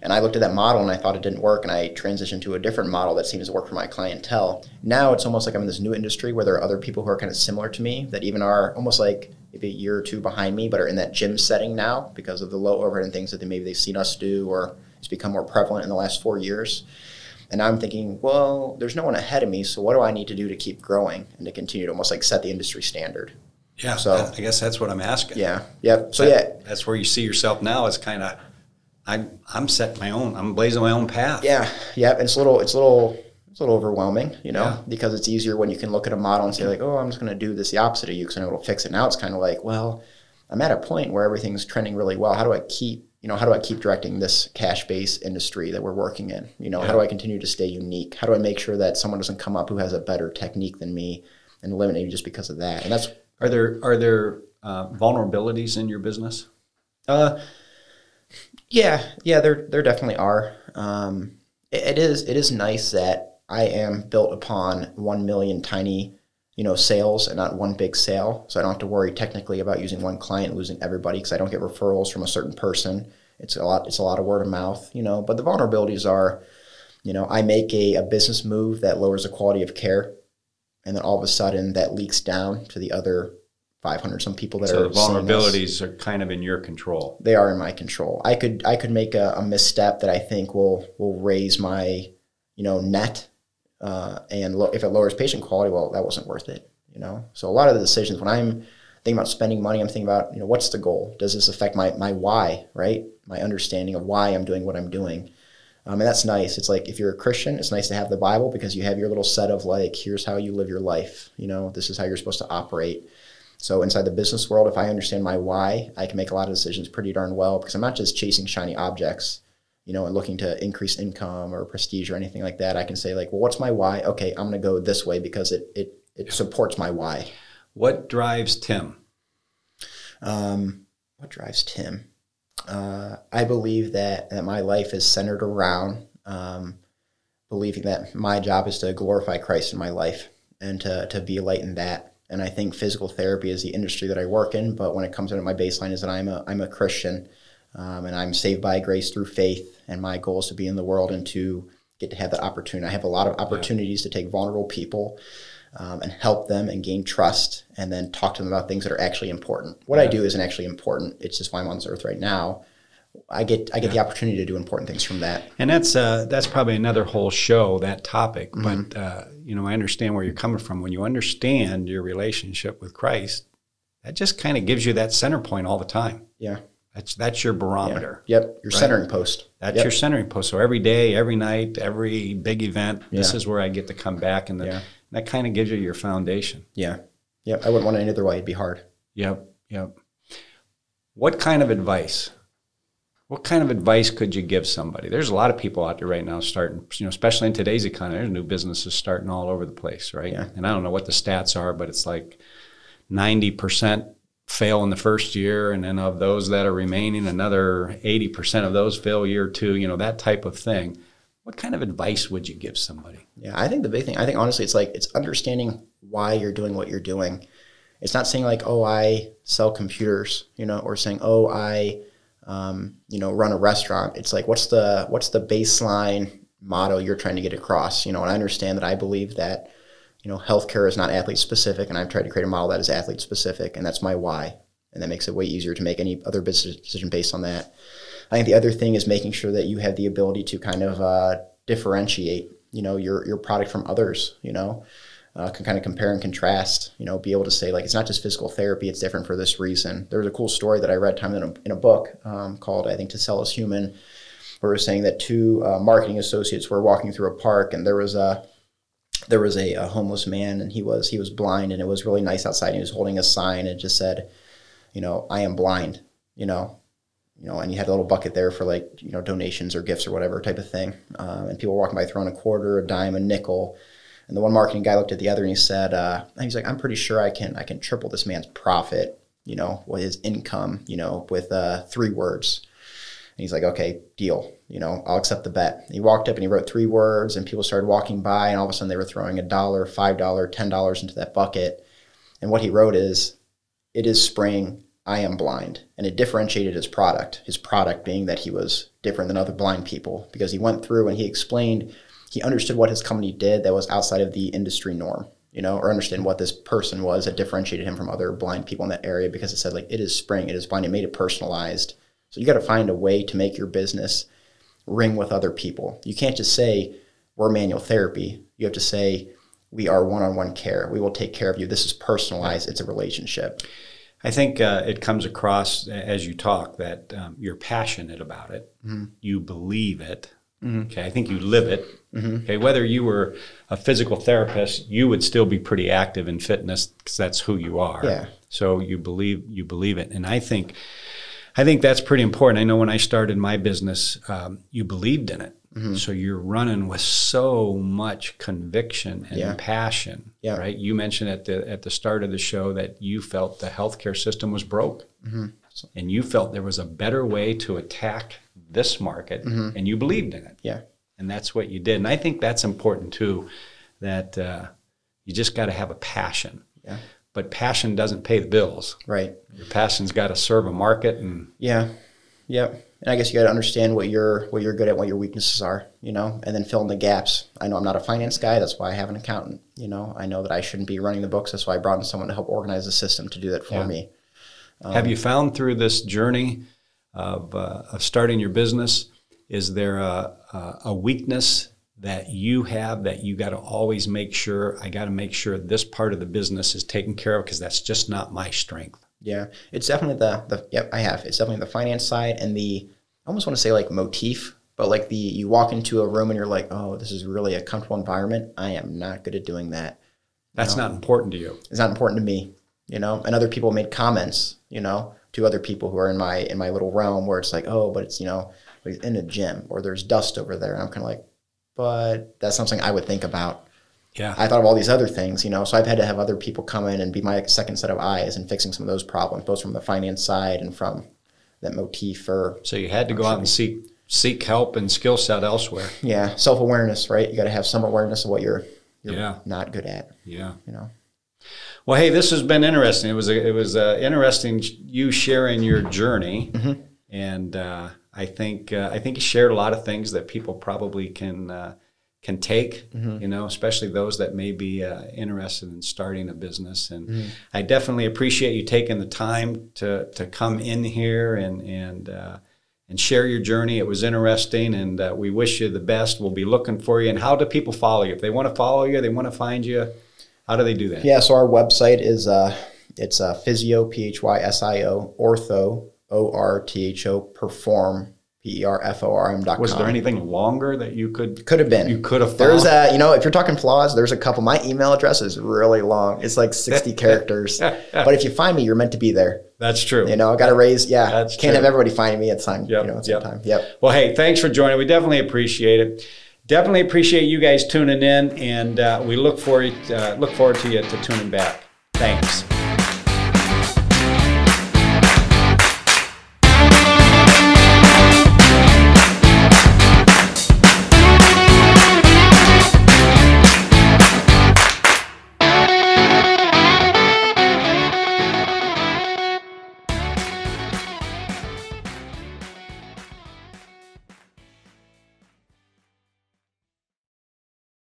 And I looked at that model and I thought it didn't work, and I transitioned to a different model that seems to work for my clientele. Now it's almost like I'm in this new industry where there are other people who are kind of similar to me that even are almost like maybe a year or two behind me, but are in that gym setting now because of the low overhead and things that maybe they've seen us do, or it's become more prevalent in the last 4 years. And I'm thinking, well, there's no one ahead of me, so what do I need to do to keep growing and to continue to almost like set the industry standard? Yeah, so I guess that's what I'm asking. Yeah, yep. So yeah. That's where you see yourself now is kind of, I'm setting my own. I'm blazing my own path. Yeah, yeah. And it's a little overwhelming, you know, because it's easier when you can look at a model and say like, oh, I'm just going to do this the opposite of you because I know it'll fix it. Now it's kind of like, well, I'm at a point where everything's trending really well. How do I keep, you know, how do I keep directing this cash-based industry that we're working in? You know, how do I continue to stay unique? How do I make sure that someone doesn't come up who has a better technique than me and eliminate you just because of that? And that's are there vulnerabilities in your business? Yeah, there definitely are. It is nice that I am built upon 1 million tiny, you know, sales and not one big sale. So I don't have to worry technically about using one client and losing everybody, because I don't get referrals from a certain person. It's a lot of word of mouth, you know. But the vulnerabilities are, you know, I make a business move that lowers the quality of care, and then all of a sudden that leaks down to the other 500 some people that are. So vulnerabilities are kind of in your control. They are in my control. I could make a misstep that I think will raise my, you know, net, and if it lowers patient quality, well, that wasn't worth it, you know. So a lot of the decisions when I'm thinking about spending money, I'm thinking about, you know, what's the goal? Does this affect my why, right? My understanding of why I'm doing what I'm doing. And that's nice. It's like, if you're a Christian, it's nice to have the Bible, because you have your little set of like, here's how you live your life. You know, this is how you're supposed to operate. So inside the business world, if I understand my why, I can make a lot of decisions pretty darn well, because I'm not just chasing shiny objects, you know, and looking to increase income or prestige or anything like that. I can say like, well, what's my why? Okay, I'm going to go this way because it supports my why. What drives Tim? I believe that my life is centered around believing that my job is to glorify Christ in my life and to be a light in that. And I think physical therapy is the industry that I work in, but when it comes down to my baseline is that I'm a Christian, and I'm saved by grace through faith, and my goal is to be in the world and to get to have that opportunity. I have a lot of opportunities to take vulnerable people and help them and gain trust and then talk to them about things that are actually important. What I do isn't actually important. It's just why I'm on this earth right now. I get the opportunity to do important things from that. And that's probably another whole show, that topic. Mm-hmm. But, you know, I understand where you're coming from. When you understand your relationship with Christ, that just kind of gives you that center point all the time. Yeah. That's your barometer. Yeah. Yep. Your centering post. That's your centering post. So every day, every night, every big event, this is where I get to come back. And that kind of gives you your foundation. Yeah. Yep. I wouldn't want it any other way. It'd be hard. Yep. Yep. What kind of advice could you give somebody? There's a lot of people out there right now starting, you know, especially in today's economy, there's new businesses starting all over the place, right? Yeah. And I don't know what the stats are, but it's like 90% fail in the first year. And then of those that are remaining, another 80% of those fail year two, you know, that type of thing. What kind of advice would you give somebody? Yeah, I think the big thing, I think honestly, it's understanding why you're doing what you're doing. It's not saying like, oh, I sell computers, you know, or saying, oh, I... you know, run a restaurant. It's like, what's the baseline motto you're trying to get across? You know, and I understand that I believe that, you know, healthcare is not athlete specific, and I've tried to create a model that is athlete specific, and that's my why. And that makes it way easier to make any other business decision based on that. I think the other thing is making sure that you have the ability to kind of differentiate, you know, your product from others, you know, can kind of compare and contrast, you know, be able to say, like, it's not just physical therapy, it's different for this reason. There was a cool story that I read time in a book called, I think, To Sell Is Human, where it was saying that two marketing associates were walking through a park, and there was a homeless man, and he was blind, and it was really nice outside, and he was holding a sign, and it just said, you know, I am blind, you know, and you had a little bucket there for, like, you know, donations or gifts or whatever type of thing. And people were walking by throwing a quarter, a dime, a nickel. And the one marketing guy looked at the other and he said, he's like, I'm pretty sure I can triple this man's profit, you know, with his income, you know, with 3 words. And he's like, okay, deal, you know, I'll accept the bet. And he walked up and he wrote 3 words, and people started walking by, and all of a sudden they were throwing $1, $5, $10 into that bucket. And what he wrote is, it is spring, I am blind. And it differentiated his product being that he was different than other blind people, because he went through and he explained. He understood what his company did that was outside of the industry norm, you know, or understand what this person was that differentiated him from other blind people in that area, because it said, like, it is spring, it is blind. It made it personalized. So you got to find a way to make your business ring with other people. You can't just say we're manual therapy. You have to say we are one-on-one care. We will take care of you. This is personalized. It's a relationship. I think it comes across as you talk that you're passionate about it. Mm-hmm. You believe it. Mm-hmm. Okay, I think you live it. Mm-hmm. Okay, whether you were a physical therapist, you would still be pretty active in fitness because that's who you are. Yeah. So you believe it, and I think that's pretty important. I know when I started my business, you believed in it, mm-hmm. so you're running with so much conviction and passion. Yeah. Right. You mentioned at the start of the show that you felt the healthcare system was broke, mm-hmm. and you felt there was a better way to attack this market, mm-hmm. and you believed in it. Yeah. And that's what you did. And I think that's important too, that you just got to have a passion. Yeah. But passion doesn't pay the bills. Right. Your passion's got to serve a market. And yeah. And I guess you got to understand what you're good at, what your weaknesses are, you know, and then fill in the gaps. I know I'm not a finance guy. That's why I have an accountant. You know, I know that I shouldn't be running the books. That's why I brought in someone to help organize the system to do that for me. Have you found through this journey of starting your business, is there a weakness that you have that you got to always make sure, I got to make sure this part of the business is taken care of because that's just not my strength? Yeah, it's definitely it's definitely the finance side and the, I almost want to say like motif, but like you walk into a room and you're like, oh, this is really a comfortable environment. I am not good at doing that. That's not important to you. It's not important to me, you know, and other people made comments, you know, to other people who are in my little realm where it's like, oh, but it's, you know, in a gym or there's dust over there. And I'm kind of like, but that's something I would think about. Yeah. I thought of all these other things, you know, so I've had to have other people come in and be my second set of eyes and fixing some of those problems, both from the finance side and from that motif or. So you had to go out and seek help and skill set elsewhere. Yeah. Self-awareness, right? You got to have some awareness of what you're not good at. Yeah. You know? Well, hey, this has been interesting. It was interesting you sharing your journey. Mm-hmm. And, I think you shared a lot of things that people probably can take, mm-hmm. you know, especially those that may be interested in starting a business. And mm-hmm. I definitely appreciate you taking the time to come in here and share your journey. It was interesting, and we wish you the best. We'll be looking for you. And how do people follow you? If they want to follow you, they want to find you, how do they do that? Yeah, so our website is it's Physio, Physio, Ortho, O-R-T-H-O, Perform, P-E-R-F-O-R-M.com. Was there anything longer that you could have been? You could have. There's a, you know, if you're talking flaws, there's a couple. My email address is really long. It's like 60 characters. But if you find me, you're meant to be there. That's true. You know, I got to raise. Yeah. That's can't true. Have everybody find me at time. Yep. You know, at yep. time. Yep. Well, hey, thanks for joining. We definitely appreciate it. Definitely appreciate you guys tuning in, and we look forward to you tuning back. Thanks.